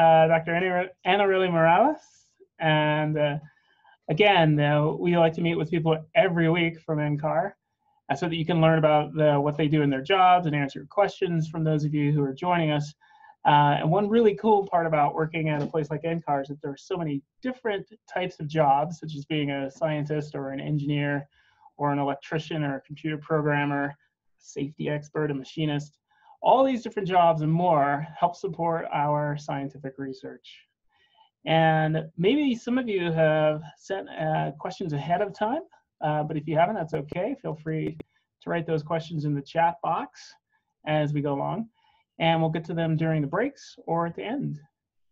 Dr. Annareli Morales. And again, we like to meet with people every week from NCAR so that you can learn about what they do in their jobs and answer questions from those of you who are joining us. And one really cool part about working at a place like NCAR is that there are so many different types of jobs, such as being a scientist or an engineer or an electrician or a computer programmer, safety expert, a machinist. All these different jobs and more help support our scientific research. And maybe some of you have sent questions ahead of time, but if you haven't, that's okay. Feel free to write those questions in the chat box as we go along, and we'll get to them during the breaks or at the end.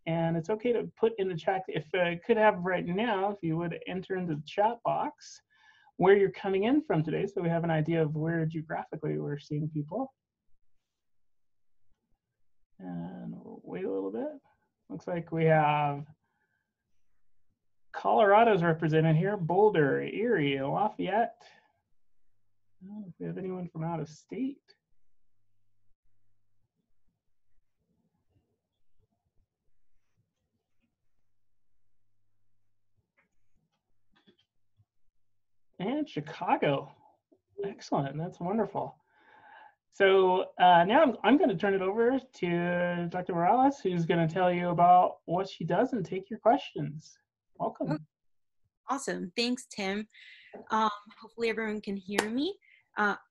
And it's okay to put in the chat, if I could have right now, if you would enter into the chat box where you're coming in from today, so we have an idea of where geographically we're seeing people. And we'll wait a little bit. Looks like we have Colorado's represented here, Boulder, Erie, Lafayette. I don't know if we have anyone from out of state. And Chicago. Excellent. That's wonderful. So now I'm going to turn it over to Dr. Morales, who's going to tell you about what she does and take your questions. Welcome. Awesome. Thanks, Tim. Hopefully everyone can hear me.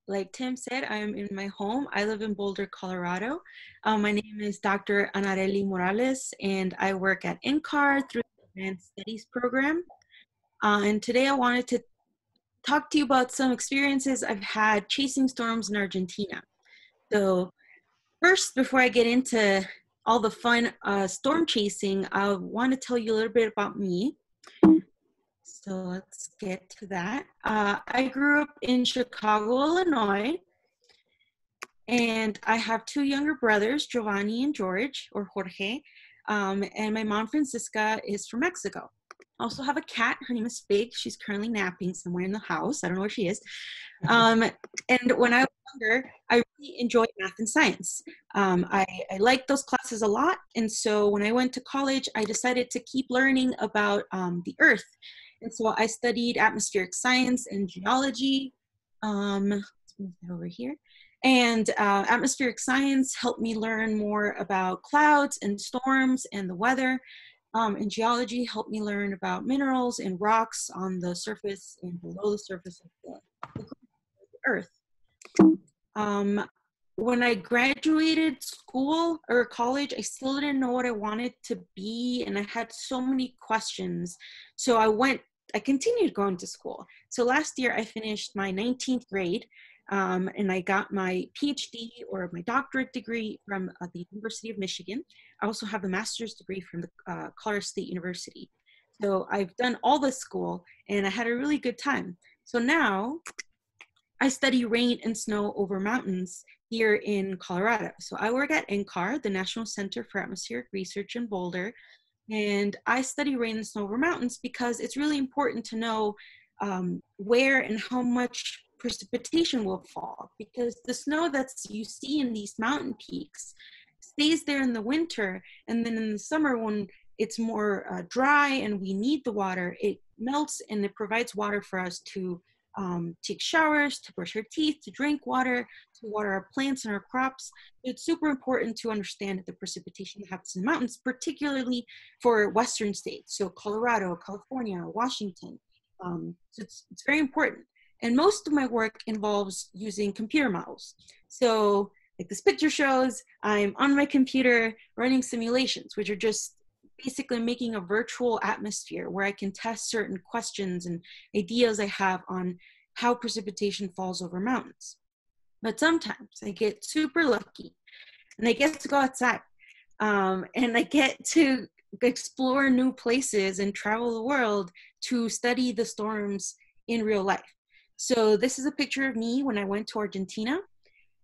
Like Tim said, I'm in my home. I live in Boulder, Colorado. My name is Dr. Annareli Morales, and I work at NCAR through the Advanced Studies Program. And today I wanted to talk to you about some experiences I've had chasing storms in Argentina. So first, before I get into all the fun storm chasing, I want to tell you a little bit about me. So let's get to that. I grew up in Chicago, Illinois, and I have two younger brothers, Giovanni and George, or Jorge, and my mom, Francisca, is from Mexico. I also have a cat. Her name is Fig. She's currently napping somewhere in the house. I don't know where she is. And when I was younger, I really enjoyed math and science. I liked those classes a lot. And so when I went to college, I decided to keep learning about the earth. And so I studied atmospheric science and geology. Let's move that over here. And atmospheric science helped me learn more about clouds and storms and the weather. And geology helped me learn about minerals and rocks on the surface and below the surface of the earth. When I graduated school or college, I still didn't know what I wanted to be, and I had so many questions. So I continued going to school. So last year I finished my 19th grade, and I got my PhD or my doctorate degree from the University of Michigan. I also have a master's degree from the Colorado State University. So I've done all this school and I had a really good time. So now I study rain and snow over mountains here in Colorado. So I work at NCAR, the National Center for Atmospheric Research in Boulder, and I study rain and snow over mountains because it's really important to know where and how much precipitation will fall, because the snow that you see in these mountain peaks stays there in the winter, and then in the summer when it's more dry and we need the water, it melts and it provides water for us to take showers, to brush our teeth, to drink water, to water our plants and our crops. It's super important to understand the precipitation that happens in the mountains, particularly for western states, so Colorado, California, Washington. So it's very important. And most of my work involves using computer models. So like this picture shows, I'm on my computer running simulations, which are just basically making a virtual atmosphere where I can test certain questions and ideas I have on how precipitation falls over mountains. But sometimes I get super lucky and I get to go outside and I get to explore new places and travel the world to study the storms in real life. So this is a picture of me when I went to Argentina.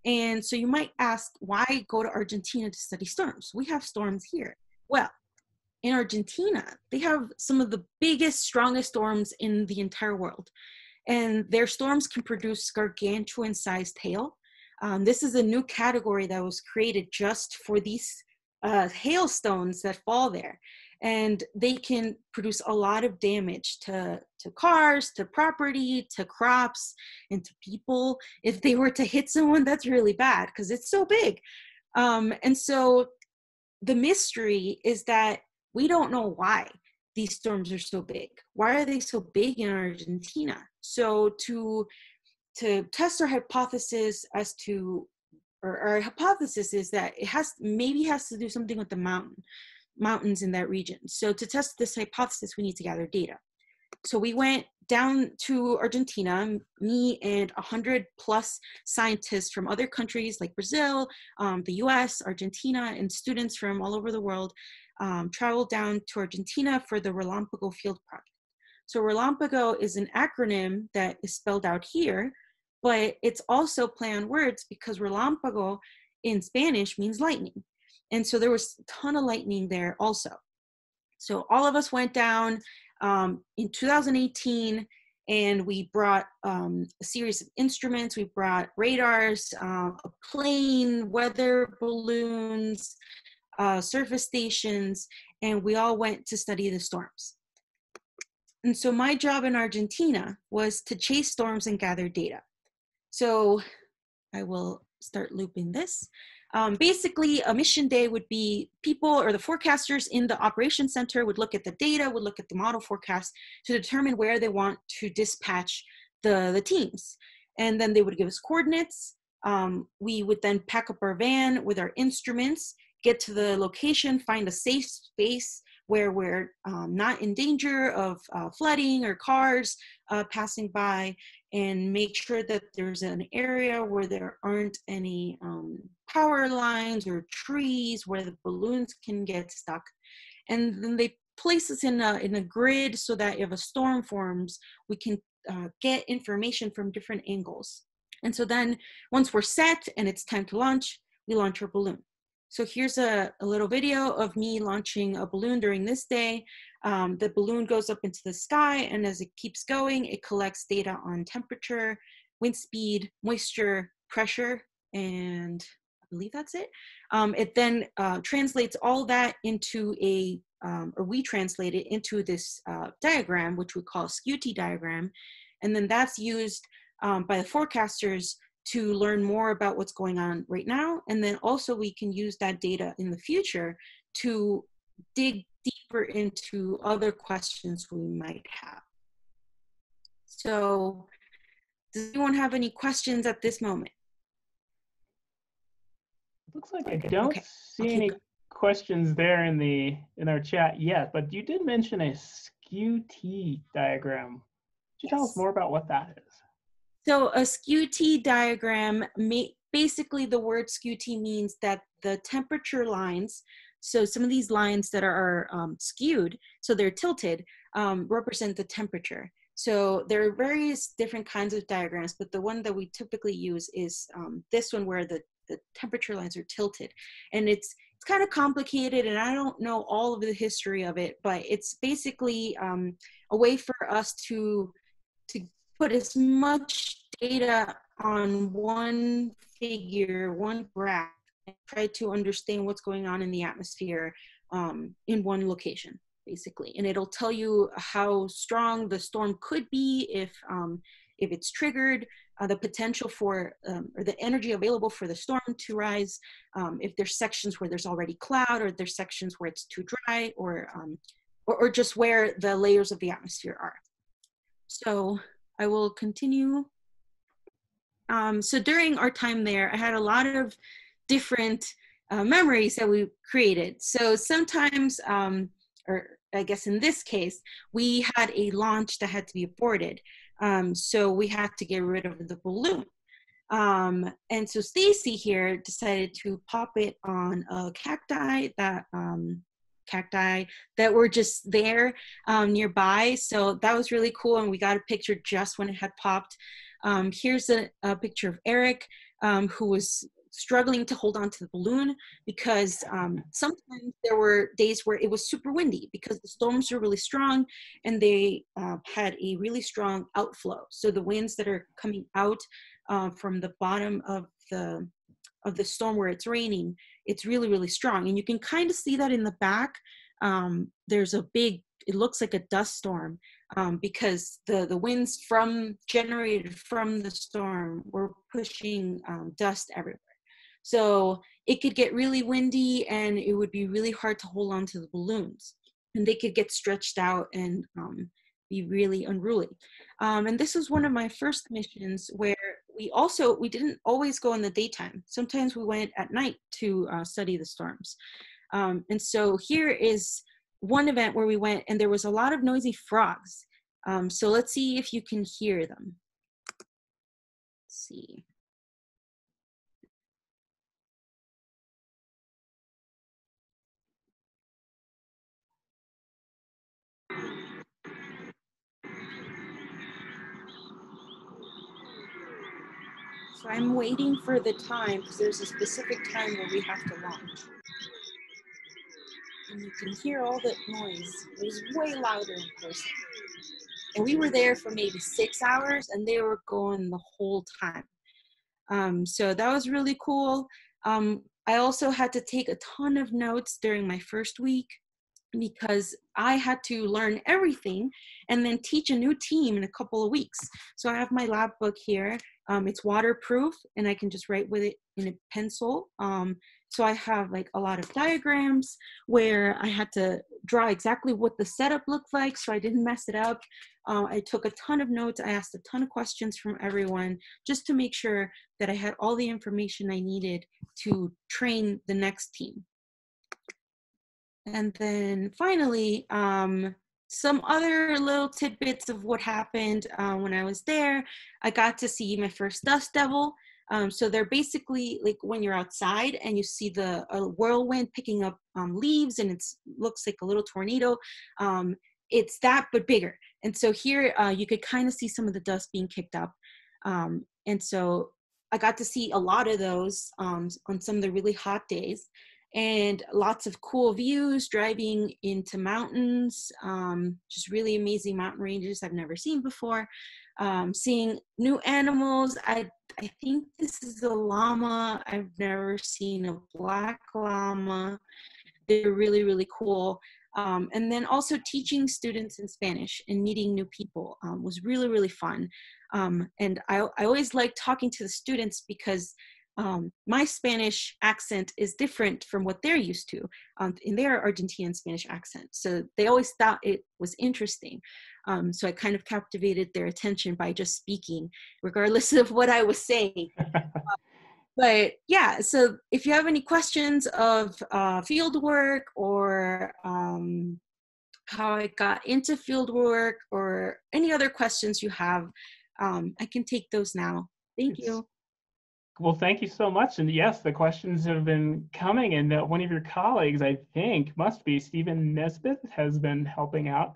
And so you might ask, why go to Argentina to study storms? We have storms here. Well, in Argentina, they have some of the biggest, strongest storms in the entire world. And their storms can produce gargantuan-sized hail. This is a new category that was created just for these hailstones that fall there. And they can produce a lot of damage to cars, to property, to crops, and to people if they were to hit someone. That's really bad because it's so big. And so the mystery is that we don't know why these storms are so big. Why are they so big in Argentina? So to test our hypothesis as to, or our hypothesis is that it maybe has to do something with the mountains in that region. So to test this hypothesis, we need to gather data. So we went down to Argentina, me and 100 plus scientists from other countries like Brazil, the US, Argentina, and students from all over the world traveled down to Argentina for the Relampago Field Project. So Relampago is an acronym that is spelled out here, but it's also play on words because Relampago in Spanish means lightning. And so there was a ton of lightning there also. So all of us went down in 2018, and we brought a series of instruments. We brought radars, a plane, weather balloons, surface stations, and we all went to study the storms. And so my job in Argentina was to chase storms and gather data. So I will start looping this. Basically, a mission day would be people or the forecasters in the operations center would look at the data, would look at the model forecast to determine where they want to dispatch the teams. And then they would give us coordinates. We would then pack up our van with our instruments, get to the location, find a safe space where we're not in danger of flooding or cars passing by, and make sure that there's an area where there aren't any power lines or trees where the balloons can get stuck. And then they place us in a grid so that if a storm forms, we can get information from different angles. And so then once we're set and it's time to launch, we launch our balloon. So here's a little video of me launching a balloon during this day. The balloon goes up into the sky, and as it keeps going, it collects data on temperature, wind speed, moisture, pressure, and I believe that's it. It then translates all that into we translate it into this diagram, which we call a SCUTI diagram. And then that's used by the forecasters to learn more about what's going on right now. And then also we can use that data in the future to dig deeper into other questions we might have. So does anyone have any questions at this moment? Looks like I don't see any questions there in our chat yet, but you did mention a SCUTI diagram. Could you tell us more about what that is? So a SCUTI diagram, basically the word SCUTI means that the temperature lines, so some of these lines that are skewed, so they're tilted, represent the temperature. So there are various different kinds of diagrams, but the one that we typically use is this one where the temperature lines are tilted. And it's kind of complicated, and I don't know all of the history of it, but it's basically a way for us to put as much data on one figure, one graph, and try to understand what's going on in the atmosphere in one location, basically. And it'll tell you how strong the storm could be if it's triggered, the potential for, or the energy available for the storm to rise, if there's sections where there's already cloud, or there's sections where it's too dry, or just where the layers of the atmosphere are. So I will continue. So during our time there, I had a lot of different memories that we created. So sometimes, or I guess in this case, we had a launch that had to be aborted. So we had to get rid of the balloon. And so Stacy here decided to pop it on a cacti that were just there nearby. So that was really cool, and we got a picture just when it had popped. Here's a picture of Eric, who was struggling to hold on to the balloon because sometimes there were days where it was super windy because the storms were really strong, and they had a really strong outflow. So the winds that are coming out from the bottom of the storm where it's raining it's really, really strong. And you can kind of see that in the back. There's a big, it looks like a dust storm because the winds from generated from the storm were pushing dust everywhere. So it could get really windy and it would be really hard to hold on to the balloons, and they could get stretched out and be really unruly. And this was one of my first missions where we didn't always go in the daytime. Sometimes we went at night to study the storms. And so here is one event where we went and there was a lot of noisy frogs. So let's see if you can hear them. Let's see. So I'm waiting for the time because there's a specific time where we have to launch. And you can hear all that noise. It was way louder in person. And we were there for maybe 6 hours and they were going the whole time. So that was really cool. I also had to take a ton of notes during my first week because I had to learn everything and then teach a new team in a couple of weeks. So I have my lab book here. It's waterproof and I can just write with it in a pencil. So I have like a lot of diagrams where I had to draw exactly what the setup looked like so I didn't mess it up. I took a ton of notes. I asked a ton of questions from everyone just to make sure that I had all the information I needed to train the next team. And then finally, some other little tidbits of what happened when I was there. I got to see my first dust devil. So they're basically like when you're outside and you see a whirlwind picking up leaves and it looks like a little tornado. It's that, but bigger. And so here you could kind of see some of the dust being kicked up. And so I got to see a lot of those on some of the really hot days. And lots of cool views, driving into mountains, just really amazing mountain ranges I've never seen before. Seeing new animals. I think this is a llama. I've never seen a black llama. They're really, really cool. And then also teaching students in Spanish and meeting new people was really, really fun. And I always like talking to the students because my Spanish accent is different from what they're used to in their Argentinian Spanish accent. So they always thought it was interesting. So I kind of captivated their attention by just speaking, regardless of what I was saying. But yeah, so if you have any questions of field work or how I got into field work or any other questions you have, I can take those now. Thank you. Well, thank you so much. And yes, the questions have been coming, and that one of your colleagues, I think, must be Stephen Nesbitt, has been helping out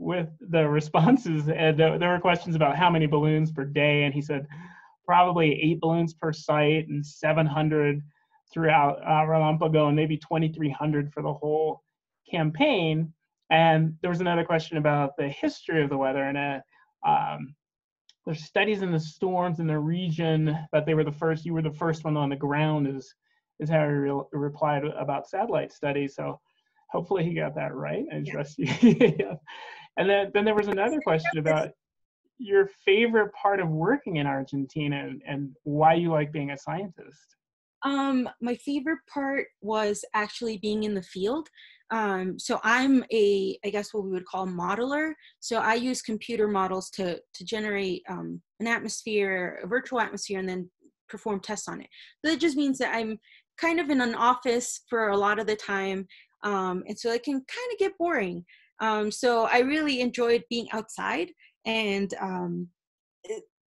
with the responses. And there were questions about how many balloons per day, and he said probably 8 balloons per site and 700 throughout Relampago and maybe 2,300 for the whole campaign. And there was another question about the history of the weather, and there's studies in the storms in the region, but you were the first one on the ground is how he replied about satellite studies. So hopefully he got that right. I trust you. Yeah. And then there was another question about your favorite part of working in Argentina and why you like being a scientist. My favorite part was actually being in the field. So I'm I guess what we would call a modeler. So I use computer models to generate an atmosphere, a virtual atmosphere, and then perform tests on it. So that just means that I'm kind of in an office for a lot of the time. And so it can kind of get boring. So I really enjoyed being outside, and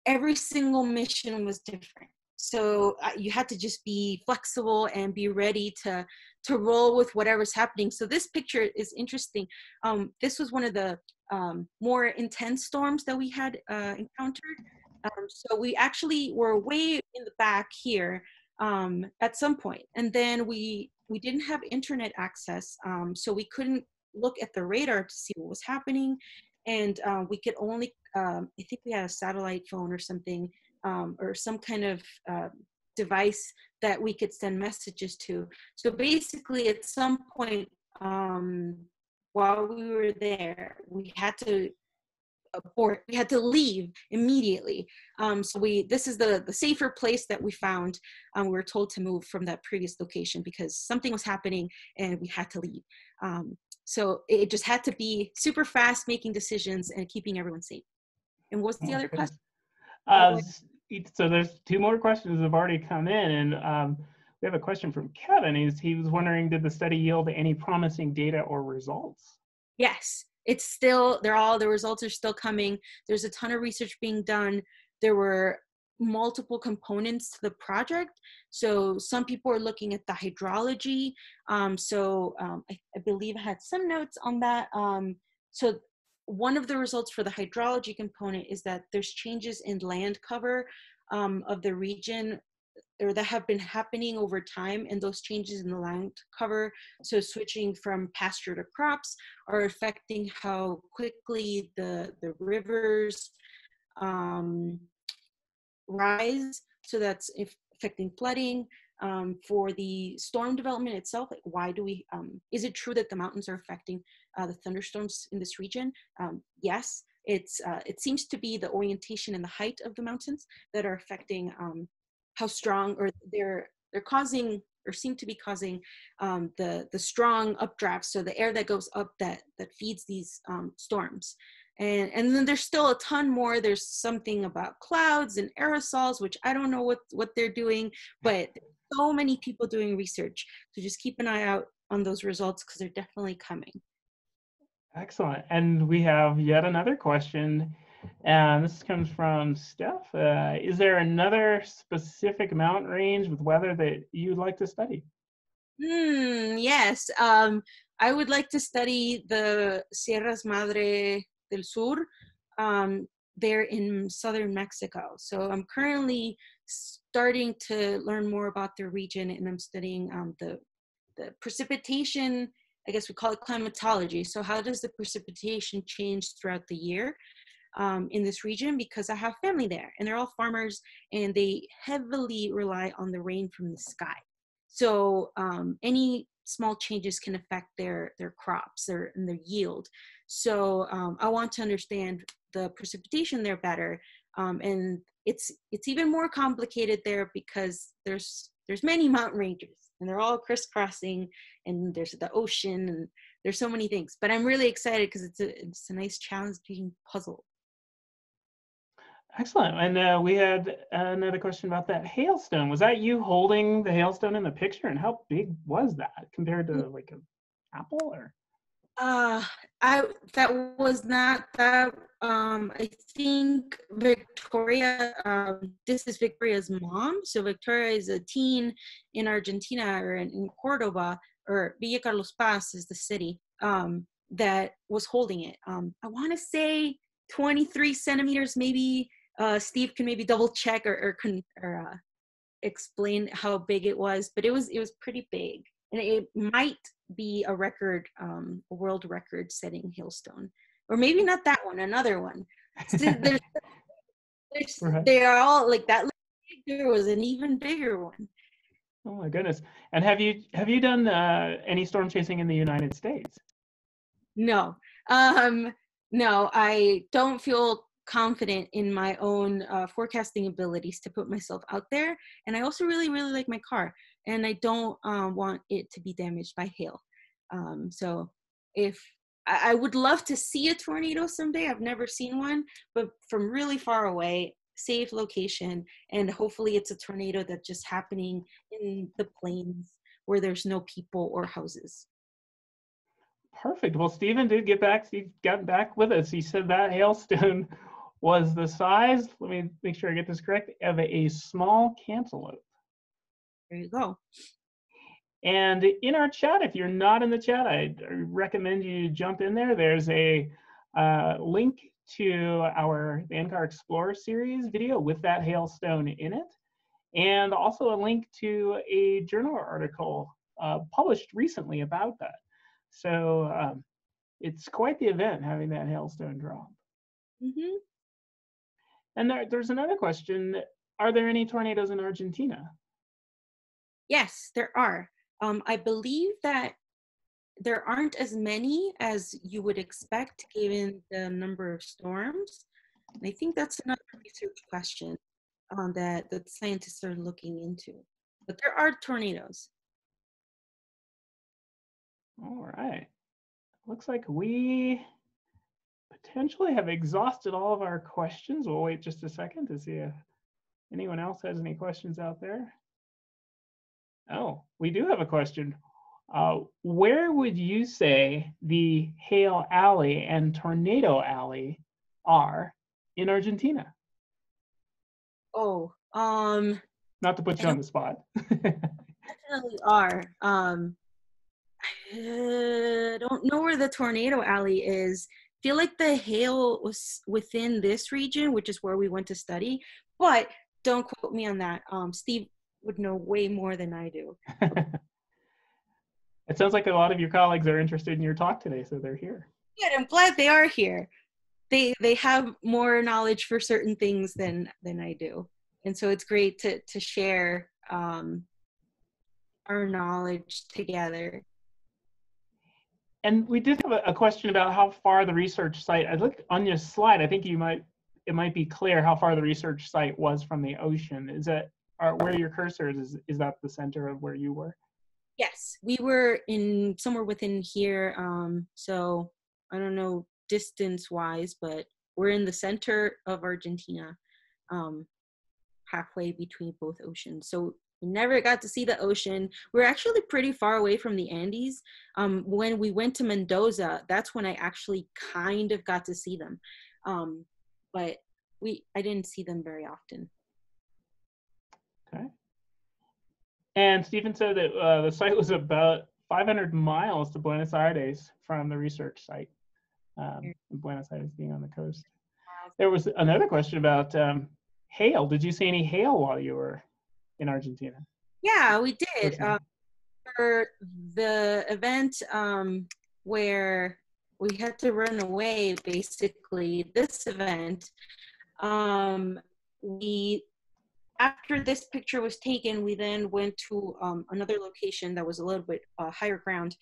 every single mission was different. So you had to just be flexible and be ready to roll with whatever's happening. So this picture is interesting. This was one of the more intense storms that we had encountered. So we actually were way in the back here at some point. And then we didn't have internet access. So we couldn't look at the radar to see what was happening. And we could only, I think we had a satellite phone or something, or some kind of device that we could send messages to. So basically, at some point while we were there, we had to abort. We had to leave immediately. So this is the safer place that we found. We were told to move from that previous location because something was happening and we had to leave. So it just had to be super fast, making decisions and keeping everyone safe. And what's the other question? So there's two more questions that have already come in, and we have a question from Kevin. He was wondering, did the study yield any promising data or results? Yes, it's still, the results are still coming. There's a ton of research being done. There were multiple components to the project. So some people are looking at the hydrology. I believe I had some notes on that. So one of the results for the hydrology component is that there's changes in land cover of the region, or that have been happening over time, and those changes in the land cover, so switching from pasture to crops, are affecting how quickly the rivers rise. So that's affecting flooding. For the storm development itself, like why do we, is it true that the mountains are affecting the thunderstorms in this region? Yes, it seems to be the orientation and the height of the mountains that are affecting how strong, or they're causing, or seem to be causing the strong updrafts, so the air that goes up that feeds these storms. And then there's still a ton more. There's something about clouds and aerosols, which I don't know what they're doing, but so many people doing research. So just keep an eye out on those results because they're definitely coming. Excellent. And we have yet another question. And this comes from Steph. Is there another specific mountain range with weather that you'd like to study? Yes. I would like to study the Sierra Madre del Sur, there in southern Mexico. So I'm currently starting to learn more about the region, and I'm studying the precipitation, I guess we call it climatology. So how does the precipitation change throughout the year in this region? Because I have family there and they're all farmers and they heavily rely on the rain from the sky. So any small changes can affect their crops and their yield. So I want to understand the precipitation there better. And it's even more complicated there because there's many mountain ranges and they're all crisscrossing, and there's the ocean and there's so many things. But I'm really excited because it's a nice challenging puzzle. Excellent. And we had another question about that hailstone. Was that you holding the hailstone in the picture, and how big was that compared to like an apple? Or that was not that. I think Victoria, this is Victoria's mom. So Victoria is a teen in Argentina, or in Córdoba, or Villa Carlos Paz is the city that was holding it. I want to say 23 centimeters, maybe. Steve can maybe double check or explain how big it was, but it was pretty big, and it might be a record, a world record-setting hailstone, or maybe not that one, another one. So right. They are all like that. There was an even bigger one. Oh my goodness! And have you done any storm chasing in the United States? No, no, I don't feel confident in my own forecasting abilities to put myself out there. And I also really, really like my car, and I don't want it to be damaged by hail. So if I would love to see a tornado someday, I've never seen one, but from really far away, safe location, and hopefully it's a tornado that's just happening in the plains where there's no people or houses. Perfect. Well, Stephen did get back. He got back with us. He said that hailstone was the size, let me make sure I get this correct, of a small cantaloupe. There you go. And in our chat, if you're not in the chat, I recommend you jump in there. There's a link to our NCAR Explorer series video with that hailstone in it, and also a link to a journal article published recently about that. So it's quite the event having that hailstone drop. Mm-hmm. And there's another question. Are there any tornadoes in Argentina? Yes, there are. I believe that there aren't as many as you would expect given the number of storms. And I think that's another research question that scientists are looking into. But there are tornadoes. All right. Looks like we potentially have exhausted all of our questions. We'll wait just a second to see if anyone else has any questions out there. Oh, we do have a question. Where would you say the Hail Alley and Tornado Alley are in Argentina? Oh, not to put you on the spot. Definitely are. I don't know where the Tornado Alley is. I feel like the hail was within this region, which is where we went to study, but don't quote me on that. Steve would know way more than I do. It sounds like a lot of your colleagues are interested in your talk today, so they're here. Good, I'm glad they are here. They have more knowledge for certain things than I do. And so it's great to share our knowledge together. And we did have a question about how far the research site, I looked on your slide, I think it might be clear how far the research site was from the ocean. Is that, or where your cursor is that the center of where you were? Yes, we were in somewhere within here. So I don't know distance wise, but we're in the center of Argentina, halfway between both oceans. So we never got to see the ocean. We're actually pretty far away from the Andes. When we went to Mendoza, that's when I actually kind of got to see them. But I didn't see them very often. Okay. And Stephen said that the site was about 500 miles to Buenos Aires from the research site, Buenos Aires being on the coast. There was another question about hail. Did you see any hail while you were in Argentina? Yeah, we did. For the event where we had to run away, basically, this event, after this picture was taken, we then went to another location that was a little bit higher ground.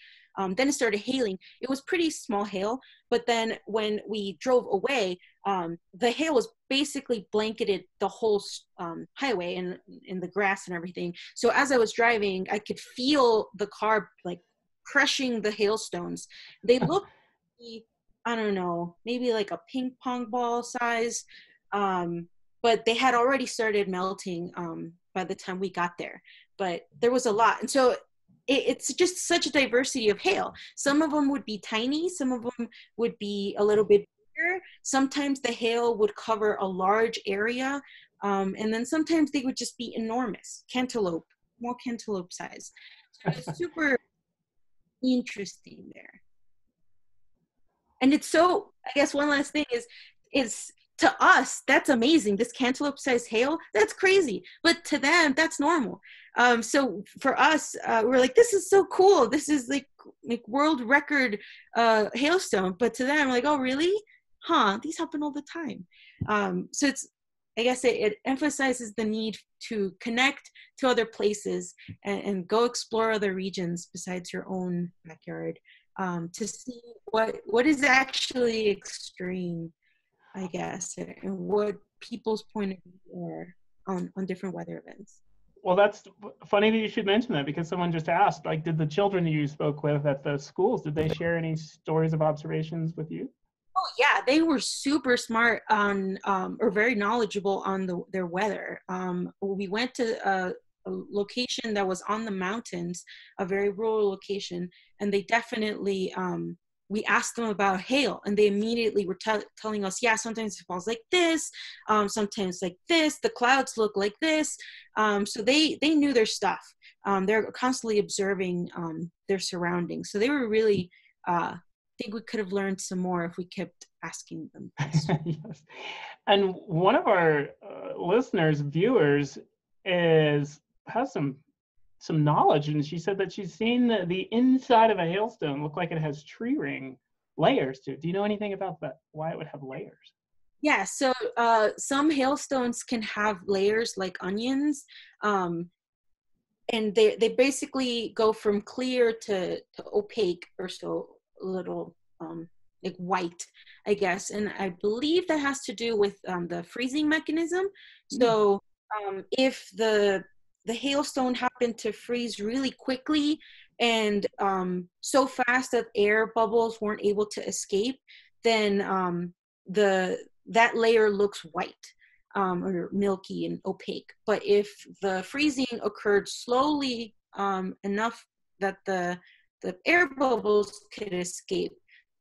Then it started hailing. It was pretty small hail, but then when we drove away, the hail was basically blanketed the whole highway and in the grass and everything. So as I was driving, I could feel the car like crushing the hailstones. They looked, I don't know, maybe like a ping pong ball size. But they had already started melting by the time we got there. But there was a lot. And so it's just such a diversity of hail. Some of them would be tiny. Some of them would be a little bit bigger. Sometimes the hail would cover a large area. And then sometimes they would just be enormous, cantaloupe, more cantaloupe size. So it's super interesting there. And it's so, I guess one last thing is, to us, that's amazing. This cantaloupe-sized hail, that's crazy. But to them, that's normal. So for us, we're like, this is so cool. This is like world record hailstone. But to them, like, oh, really? Huh, these happen all the time. So it's, I guess it emphasizes the need to connect to other places and go explore other regions besides your own backyard to see what is actually extreme, I guess, and what people's point of view are on different weather events. Well, that's funny that you should mention that, because someone just asked, like, did the children you spoke with at the schools, did they share any stories of observations with you? Oh, yeah, they were super smart on, or very knowledgeable on their weather. We went to a location that was on the mountains, a very rural location, and they definitely, we asked them about hail and they immediately were telling us, yeah, sometimes it falls like this, sometimes like this, the clouds look like this. So they knew their stuff. They're constantly observing their surroundings. So they were really, I think we could have learned some more if we kept asking them. Yes. And one of our listeners, viewers, has some knowledge, and she said that she's seen the inside of a hailstone look like it has tree ring layers to it. Do you know anything about that, why it would have layers? Yeah, so some hailstones can have layers like onions, and they basically go from clear to opaque, or so a little like white, I guess. And I believe that has to do with the freezing mechanism. So if the hailstone happened to freeze really quickly and so fast that air bubbles weren't able to escape, then that layer looks white or milky and opaque. But if the freezing occurred slowly enough that the air bubbles could escape,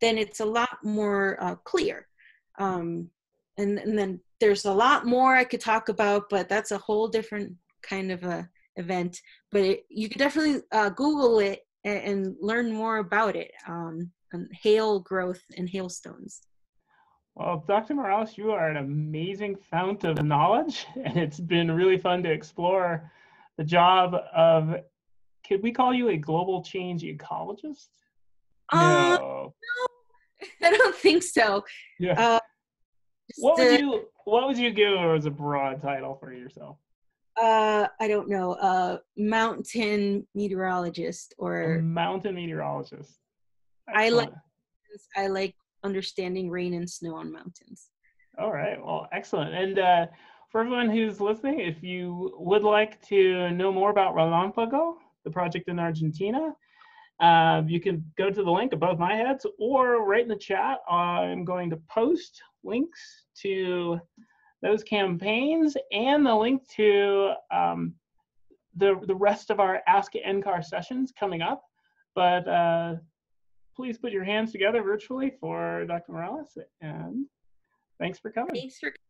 then it's a lot more clear. And then there's a lot more I could talk about, but that's a whole different kind of a event. But you could definitely Google it and learn more about it, on hail growth and hailstones. Well, Dr. Morales, you are an amazing fount of knowledge, and it's been really fun to explore the job of, could we call you a global change ecologist? No, I don't think so. Yeah. What would you give as a broad title for yourself? I don't know. Mountain meteorologist or a mountain meteorologist. I like understanding rain and snow on mountains. All right. Well, excellent. And for everyone who's listening, if you would like to know more about Relampago, the project in Argentina, you can go to the link above my heads, or right in the chat, I'm going to post links to those campaigns and the link to the rest of our Ask NCAR sessions coming up. But please put your hands together virtually for Dr. Morales, and thanks for coming. Thanks for coming.